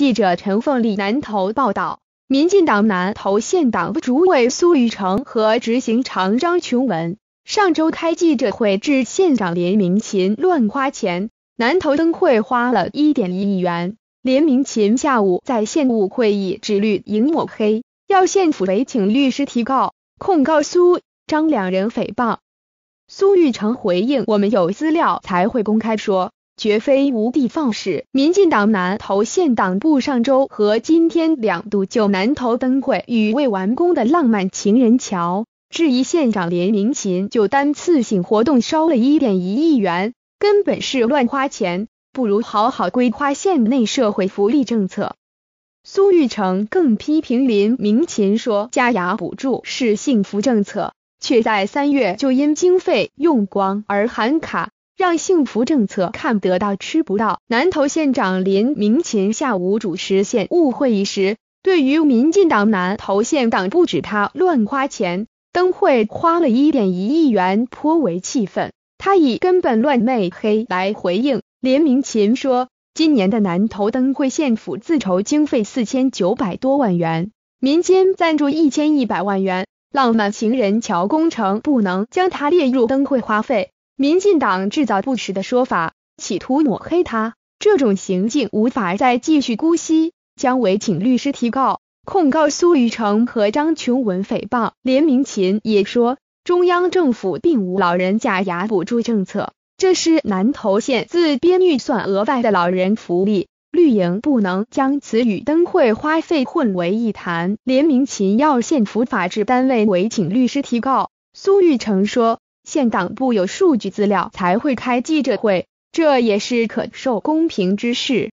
记者陈凤丽南投报道，民进党南投县党部主委苏玉成和执行长张琼文上周开记者会致县长连明琴乱花钱，南投灯会花了 1.1 亿元。连明琴下午在县务会议指绿营抹黑，要县府委请律师提告，控告苏张两人诽谤。苏玉成回应：“我们有资料才会公开说，绝非无的放矢。”民进党南投县党部上周和今天两度就南投灯会与未完工的浪漫情人桥，质疑县长连明琴就单次性活动烧了 1.1 亿元，根本是乱花钱，不如好好规划县内社会福利政策。苏玉成更批评连明琴说，加牙补助是幸福政策，却在3月就因经费用光而喊卡，让幸福政策看得到吃不到。南投县长连明琴下午主持县务会议时，对于民进党南投县党部指他乱花钱，灯会花了 1.1 亿元颇为气愤，他以根本乱昧黑来回应。连明琴说，今年的南投灯会县府自筹经费4900多万元，民间赞助1100万元，浪漫情人桥工程不能将它列入灯会花费，民进党制造不实的说法，企图抹黑它，这种行径无法再继续姑息，将委请律师提告，控告苏玉成和张琼文诽谤。连明琴也说，中央政府并无老人假牙补助政策，这是南投县自编预算额外的老人福利，绿营不能将此与灯会花费混为一谈。连明琴要县府法制单位委请律师提告。苏玉成说，县党部有数据资料才会开记者会，这也是可受公平之事。